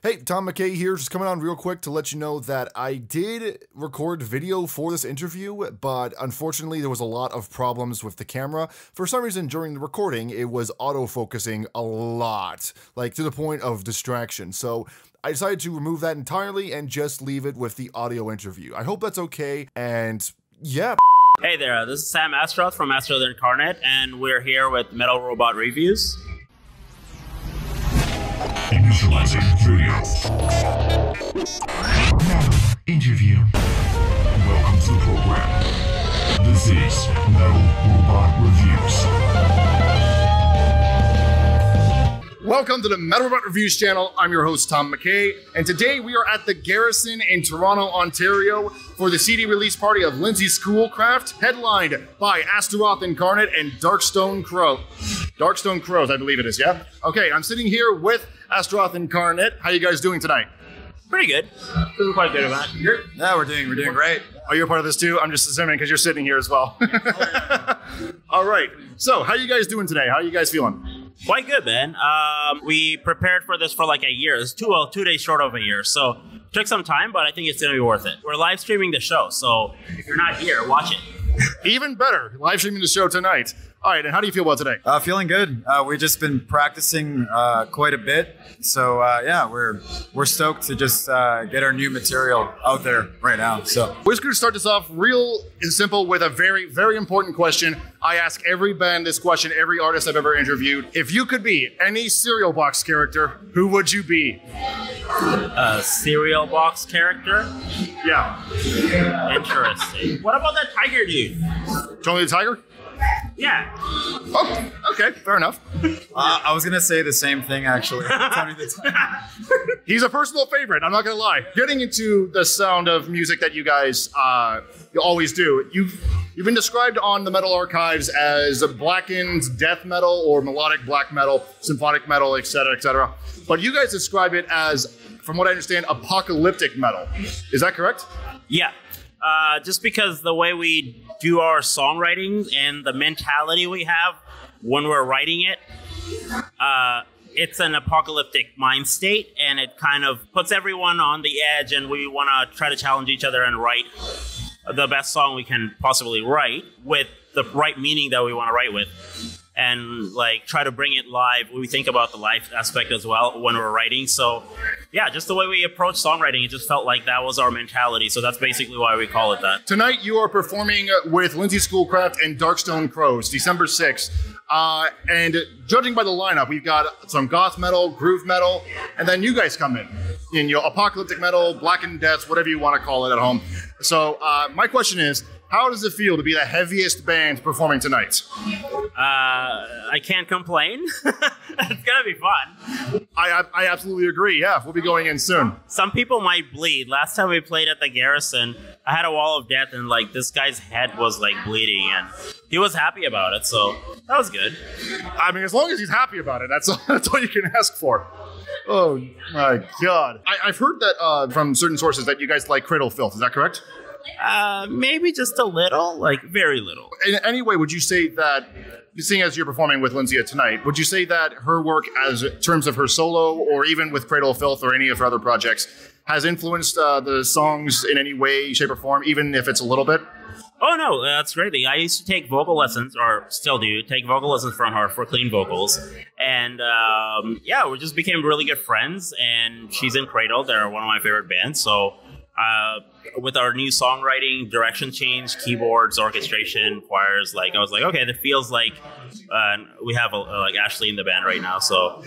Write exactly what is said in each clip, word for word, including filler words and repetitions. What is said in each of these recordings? Hey, Tom McKay here, just coming on real quick to let you know that I did record video for this interview, but unfortunately there was a lot of problems with the camera. For some reason during the recording, it was autofocusing a lot, like to the point of distraction. So I decided to remove that entirely and just leave it with the audio interview. I hope that's okay, and yeah. Hey there, this is Sam Astaroth from Astaroth Incarnate, and we're here with Metal Robot Reviews. Initializing video. Interview. Welcome to the program. This is Metal Robot Reviews. Welcome to the Metal Robot Reviews channel. I'm your host, Tom McKay, and today we are at The Garrison in Toronto, Ontario for the C D release party of Lindsay Schoolcraft, headlined by Astaroth Incarnate and Darkstone Crow. Darkstone Crows, I believe it is, yeah? Okay, I'm sitting here with Astaroth Incarnate. How you guys doing tonight? Pretty good. Feeling quite good about it. Yeah, we're doing, we're doing great. Oh, you're part of this too? I'm just assuming because you're sitting here as well. All right, so how you guys doing today? How you guys feeling? Quite good, man. Um, we prepared for this for like a year. It's two, well, two days short of a year, so it took some time, but I think it's gonna be worth it. We're live streaming the show, so if you're not here, watch it. Even better, live streaming the show tonight. All right, and how do you feel about today? Uh, feeling good. Uh, we've just been practicing uh, quite a bit, so uh, yeah, we're we're stoked to just uh, get our new material out there right now. So we're just going to start this off real and simple with a very, very important question. I ask every band this question, every artist I've ever interviewed. If you could be any cereal box character, who would you be? A cereal box character? Yeah. Interesting. What about that tiger dude? Tony the Tiger? Yeah. Oh, okay, fair enough. Uh, I was gonna say the same thing actually. Tony the Tiger. He's a personal favorite, I'm not gonna lie. Getting into the sound of music that you guys uh, you always do, you've you've been described on the Metal Archives as a blackened death metal or melodic black metal, symphonic metal, et cetera, et cetera. But you guys describe it as, from what I understand, apocalyptic metal. Is that correct? Yeah. Uh, just because the way we do our songwriting and the mentality we have when we're writing it, uh, it's an apocalyptic mind state, and it kind of puts everyone on the edge, and we want to try to challenge each other and write the best song we can possibly write with the right meaning that we want to write with, and like try to bring it live. We think about the life aspect as well when we're writing. So yeah, just the way we approach songwriting, it just felt like that was our mentality. So that's basically why we call it that. Tonight you are performing with Lindsay Schoolcraft and Darkstone Crows, December sixth. Uh, and judging by the lineup, we've got some goth metal, groove metal, and then you guys come in, in your apocalyptic metal, blackened deaths, whatever you want to call it at home. So uh, my question is, how does it feel to be the heaviest band performing tonight? Uh, I can't complain. It's gonna be fun. I, I absolutely agree, yeah. We'll be going in soon. Some people might bleed. Last time we played at the Garrison, I had a wall of death and like this guy's head was like bleeding and he was happy about it, so that was good. I mean, as long as he's happy about it, that's all, that's all you can ask for. Oh my God. I, I've heard that uh, from certain sources that you guys like Cradle Filth, is that correct? Uh, maybe just a little, like very little. In any way, would you say that, seeing as you're performing with Lindsay tonight, would you say that her work as in terms of her solo or even with Cradle Filth or any of her other projects has influenced uh, the songs in any way, shape or form, even if it's a little bit? Oh no, that's greatly. I used to take vocal lessons, or still do, take vocal lessons from her for clean vocals. And um, yeah, we just became really good friends, and she's in Cradle. They're one of my favorite bands, so Uh, with our new songwriting, direction change, keyboards, orchestration, choirs, like I was like, okay, that feels like uh, we have a, a, like Ashley in the band right now, so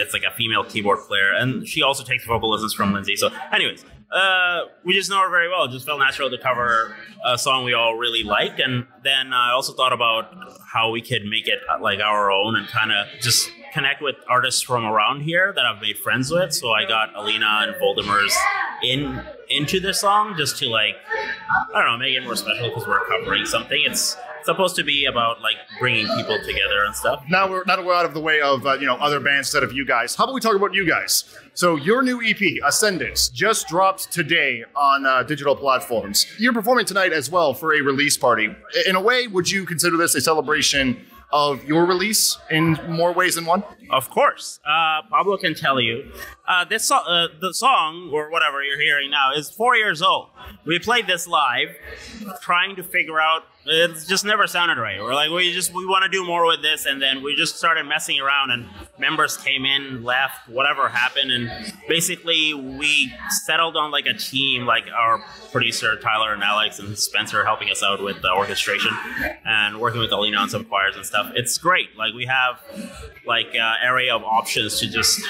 it's like a female keyboard player, and she also takes vocal lessons from Lindsay. So, anyways, uh, we just know her very well. It just felt natural to cover a song we all really liked, and then I also thought about how we could make it like our own and kind of just connect with artists from around here that I've made friends with. So I got Alina and Voldemars in into this song just to like, I don't know, make it more special because we're covering something. It's supposed to be about like bringing people together and stuff. Now we're not out of the way of uh, you know, other bands instead of you guys. How about we talk about you guys? So your new E P, Ascendance, just dropped today on uh, digital platforms. You're performing tonight as well for a release party. In a way, would you consider this a celebration of your release in more ways than one? Of course. Uh, Pablo can tell you. Uh, this so uh, the song, or whatever you're hearing now, is four years old. We played this live, trying to figure out, it just never sounded right. We're like, we just we want to do more with this, and then we just started messing around, and members came in, left, whatever happened, and basically we settled on like a team, like our producer Tyler and Alex and Spencer helping us out with the orchestration and working with Alina on some choirs and stuff. It's great. Like we have like an array of options to just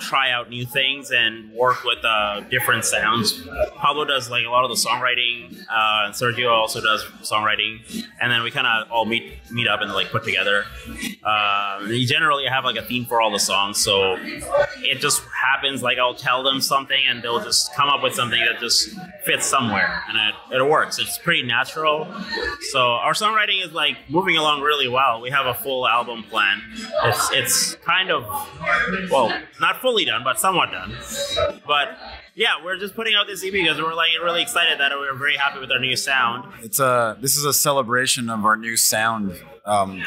try out new things and work with uh, different sounds. Pablo does like a lot of the songwriting, uh, and Sergio also does songwriting. And then we kind of all meet meet up and like put together. Um, we generally have like a theme for all the songs, so it just happens. Like I'll tell them something, and they'll just come up with something that just fits somewhere, and it, it works. It's pretty natural. So our songwriting is like moving along really well. We have a full album plan. It's it's kind of, well, not fully done, but somewhat done. But yeah, we're just putting out this E P because we're like really excited that we're very happy with our new sound. It's a this is a celebration of our new sound. Um,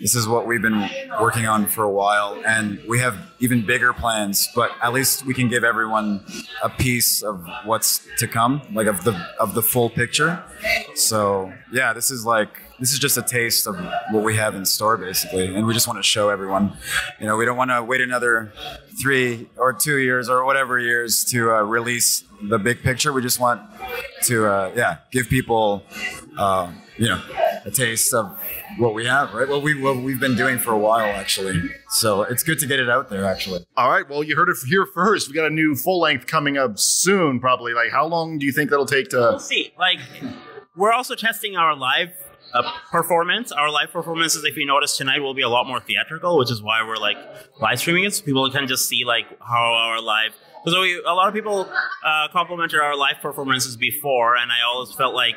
this is what we've been working on for a while, and we have even bigger plans. But at least we can give everyone a piece of what's to come, like of the of the full picture. So yeah, this is like. This is just a taste of what we have in store, basically, and we just want to show everyone. You know, we don't want to wait another three or two years or whatever years to uh, release the big picture. We just want to, uh, yeah, give people, uh, you know, a taste of what we have, right? What, we, what we've been doing for a while, actually. So it's good to get it out there, actually. All right. Well, you heard it here first. We got a new full length coming up soon, probably. Like, how long do you think that'll take to? We'll see. Like, we're also testing our live. A performance. Our live performances, if you notice tonight, will be a lot more theatrical, which is why we're like live streaming it, so people can just see like how our live. Because a lot of people uh, complimented our live performances before, and I always felt like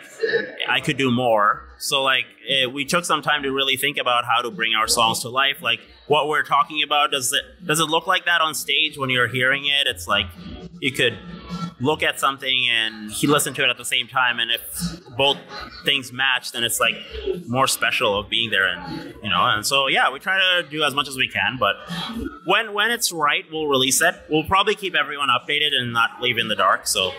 I could do more. So like it, we took some time to really think about how to bring our songs to life. Like what we're talking about, does it does it look like that on stage when you're hearing it? It's like you could look at something and he listened to it at the same time, and if both things match, then it's like more special of being there, and you know. And so yeah, we try to do as much as we can, but when when it's right, we'll release it. We'll probably keep everyone updated and not leave in the dark, so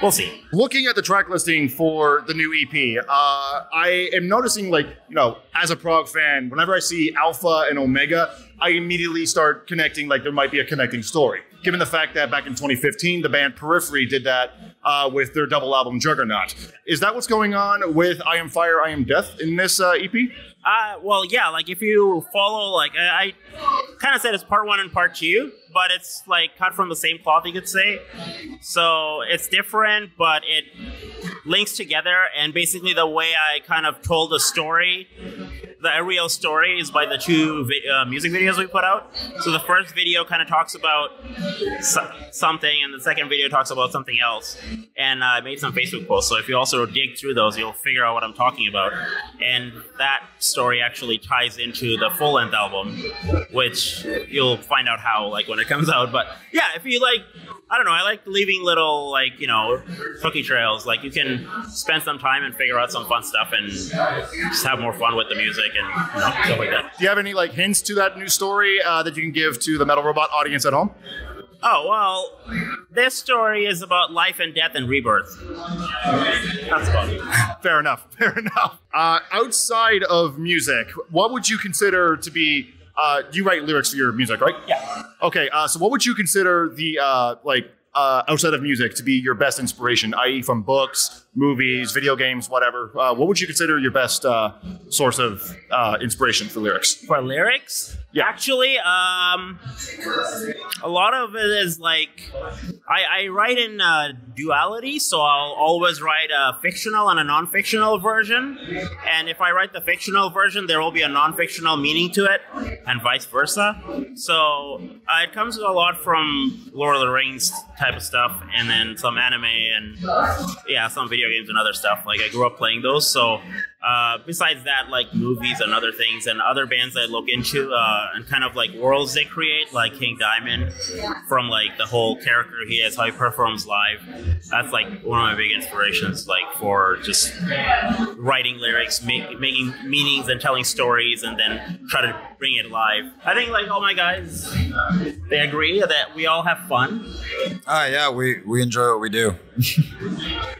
we'll see. Looking at the track listing for the new E P, uh, I am noticing, like, you know, as a prog fan, whenever I see Alpha and Omega, I immediately start connecting, like there might be a connecting story. Given the fact that back in twenty fifteen, the band Periphery did that uh, with their double album Juggernaut. Is that what's going on with I Am Fire, I Am Death in this uh, E P? Uh, well, yeah, like if you follow, like I, I kind of said it's part one and part two, but it's like cut from the same cloth, you could say. So it's different, but it links together. And basically the way I kind of told the story, the real story, is by the two vi uh, music videos we put out. So the first video kind of talks about so something, and the second video talks about something else. And uh, I made some Facebook posts, so if you also dig through those, you'll figure out what I'm talking about. And that story actually ties into the full-length album, which you'll find out how, like, when it comes out. But yeah, if you like, I don't know, I like leaving little, like, you know, cookie trails. Like, you can spend some time and figure out some fun stuff and just have more fun with the music and, you know, stuff like that. Do you have any, like, hints to that new story uh, that you can give to the Metal Robot audience at home? Oh, well, this story is about life and death and rebirth. That's about it. Fair enough, fair enough. Uh, outside of music, what would you consider to be... Uh, you write lyrics for your music, right? Yeah. Okay, uh, so what would you consider the, uh, like, uh, outside of music to be your best inspiration, that is from books, movies, video games, whatever? Uh, what would you consider your best uh, source of uh, inspiration for lyrics? For lyrics? Yeah. Actually, um, a lot of it is like, I, I write in uh, duality, so I'll always write a fictional and a non-fictional version. And if I write the fictional version, there will be a non-fictional meaning to it, and vice versa. So uh, it comes a lot from Lord of the Rings type type of stuff, and then some anime and yeah, some video games and other stuff. Like I grew up playing those. So uh, besides that, like movies and other things and other bands I look into uh, and kind of like worlds they create, like King Diamond, from like the whole character he has, how he performs live. That's like one of my big inspirations, like for just writing lyrics, make, making meanings and telling stories, and then try to bring it alive. I think like all my guys, they agree that we all have fun. Ah, uh, yeah, we, we enjoy what we do.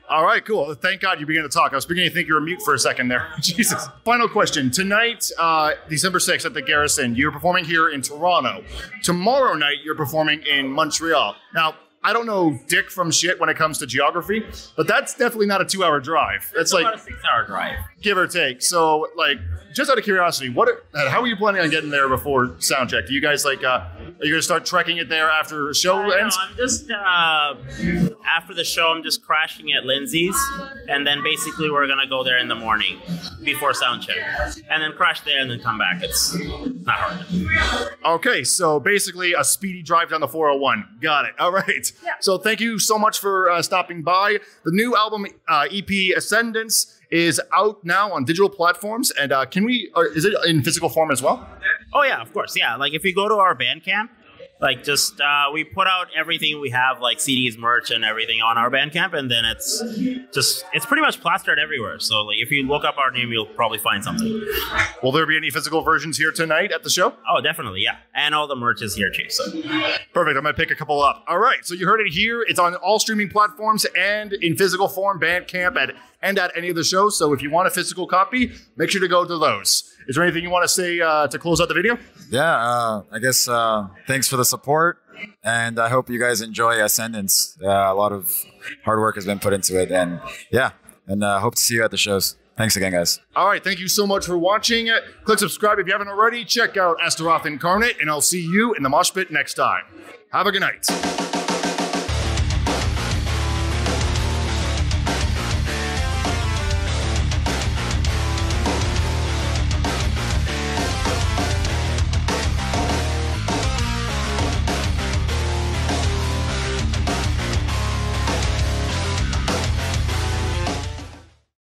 All right, cool. Thank God you began to talk. I was beginning to think you were mute for a second there. Jesus. Final question. Tonight, uh, December sixth at the Garrison, you're performing here in Toronto. Tomorrow night, you're performing in Montreal. Now, I don't know dick from shit when it comes to geography, but that's definitely not a two-hour drive. That's like about a six-hour drive, give or take. So, like, just out of curiosity, what? Are, how are you planning on getting there before sound check? Do you guys like? Uh, are you gonna start trekking it there after the show I ends? Know, I'm just uh, after the show, I'm just crashing at Lindsay's, and then basically we're gonna go there in the morning before sound check, and then crash there and then come back. It's not hard. Okay, so basically a speedy drive down the four oh one. Got it. All right. Yeah. So thank you so much for uh, stopping by. The new album, uh, E P Ascendance, is out now on digital platforms. And uh, can we, or is it in physical form as well? Oh yeah, of course. Yeah. Like if you go to our Bandcamp, like just, uh, we put out everything we have, like C Ds, merch and everything on our Bandcamp. And then it's just, it's pretty much plastered everywhere. So like if you look up our name, you'll probably find something. Will there be any physical versions here tonight at the show? Oh, definitely. Yeah. And all the merch is here too. So perfect. I'm going to pick a couple up. All right. So you heard it here. It's on all streaming platforms and in physical form, Bandcamp at, and at any of the shows. So if you want a physical copy, make sure to go to those. Is there anything you want to say uh, to close out the video? Yeah, uh, I guess uh, thanks for the support, and I hope you guys enjoy Ascendance. Uh, a lot of hard work has been put into it, and yeah, and uh, hope to see you at the shows. Thanks again, guys. All right, thank you so much for watching. Click subscribe if you haven't already. Check out Astaroth Incarnate, and I'll see you in the mosh pit next time. Have a good night.